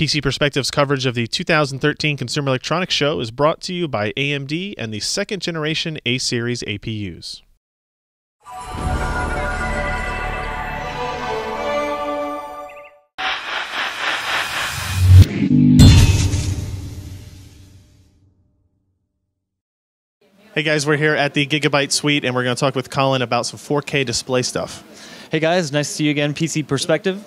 PC Perspective's coverage of the 2013 Consumer Electronics Show is brought to you by AMD and the second-generation A-Series APUs. Hey guys, we're here at the Gigabyte Suite, and we're going to talk with Colin about some 4K display stuff. Hey guys, nice to see you again, PC Perspective.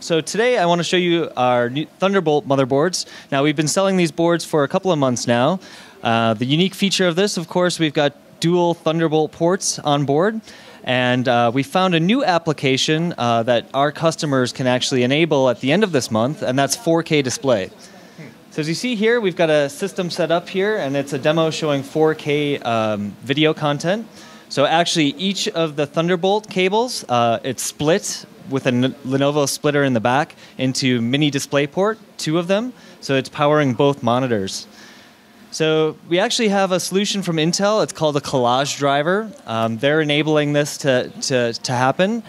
So today I want to show you our new Thunderbolt motherboards. Now, we've been selling these boards for a couple of months now. The unique feature of this, of course, we've got dual Thunderbolt ports on board. And we found a new application that our customers can actually enable at the end of this month, and that's 4K display. So as you see here, we've got a system set up here, and it's a demo showing 4K video content. So actually, each of the Thunderbolt cables, it's split with a Lenovo splitter in the back into mini DisplayPort, two of them. So it's powering both monitors. So we actually have a solution from Intel. It's called a collage driver. They're enabling this to happen.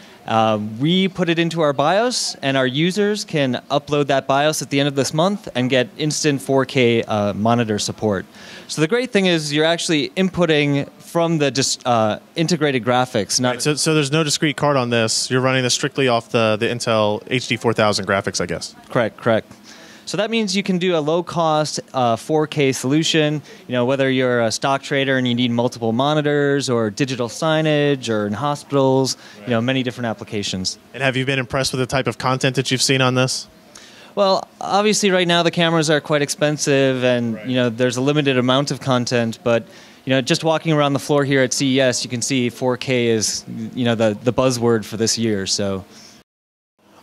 We put it into our BIOS, and our users can upload that BIOS at the end of this month and get instant 4K monitor support. So the great thing is you're actually inputting from the integrated graphics. Not right, so there's no discrete card on this. You're running this strictly off the Intel HD 4000 graphics, I guess. Correct. So that means you can do a low-cost 4K solution, you know, whether you're a stock trader and you need multiple monitors or digital signage or in hospitals, you know, many different applications. And have you been impressed with the type of content that you've seen on this? Well, obviously right now the cameras are quite expensive and, you know, there's a limited amount of content, but, you know, just walking around the floor here at CES, you can see 4K is, you know, the buzzword for this year, so...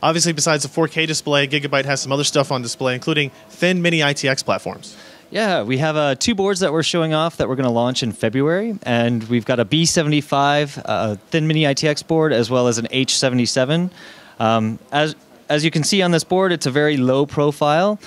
Obviously, besides the 4K display, Gigabyte has some other stuff on display, including thin mini-ITX platforms. Yeah, we have two boards that we're showing off that we're going to launch in February, and we've got a B75 thin mini-ITX board as well as an H77. As you can see on this board, it's a very low profile.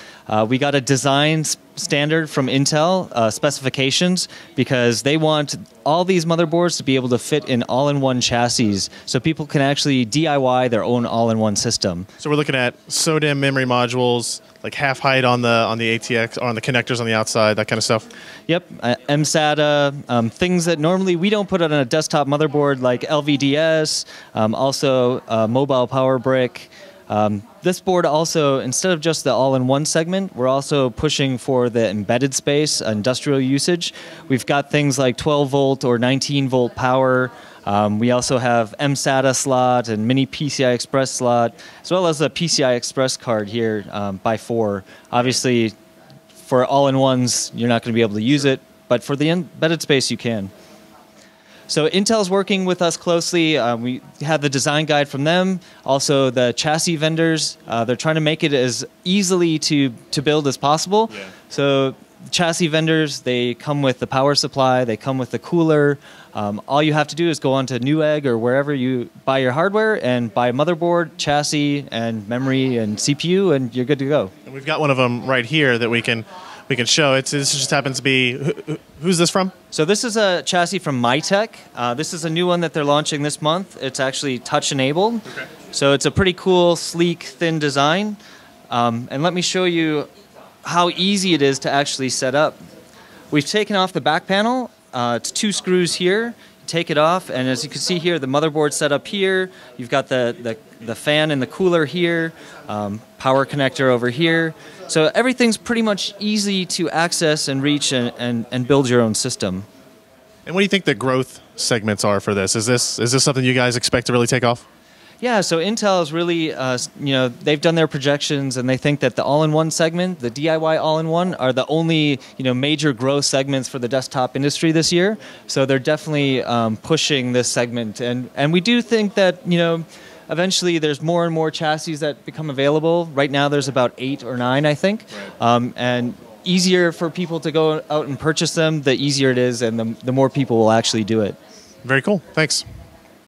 We got a design standard from Intel specifications because they want all these motherboards to be able to fit in all-in-one chassis so people can actually DIY their own all-in-one system. So we're looking at SODIMM memory modules, like half height on the ATX, or on the connectors on the outside, that kind of stuff? Yep, mSATA, things that normally we don't put on a desktop motherboard like LVDS, also mobile power brick. This board also, instead of just the all-in-one segment, we're also pushing for the embedded space, industrial usage. We've got things like 12-volt or 19-volt power. We also have mSATA slot and mini PCI Express slot, as well as a PCI Express card here by 4. Obviously, for all-in-ones, you're not going to be able to use it, but for the embedded space, you can. So Intel's working with us closely. We have the design guide from them. Also, the chassis vendors, they're trying to make it as easily to build as possible. Yeah. So chassis vendors, they come with the power supply, they come with the cooler. All you have to do is go onto Newegg or wherever you buy your hardware and buy a motherboard, chassis, and memory, and CPU, and you're good to go. And we've got one of them right here that we can show. This just happens to be, who's this from? So this is a chassis from MyTech. This is a new one that they're launching this month. It's actually touch-enabled. Okay. So it's a pretty cool, sleek, thin design. And let me show you how easy it is to actually set up. We've taken off the back panel. It's two screws here. You take it off, and as you can see here, the motherboard's set up here. You've got the fan and the cooler here, power connector over here. So everything's pretty much easy to access and reach and build your own system. And what do you think the growth segments are for this? Is this something you guys expect to really take off? Yeah, so Intel is really, you know, they've done their projections and they think that the all-in-one segment, the DIY all-in-one, are the only, you know, major growth segments for the desktop industry this year. So they're definitely pushing this segment. And we do think that, you know, eventually, there's more and more chassis that become available. Right now, there's about 8 or 9, I think. And easier for people to go out and purchase them, the easier it is, and the more people will actually do it. Very cool. Thanks.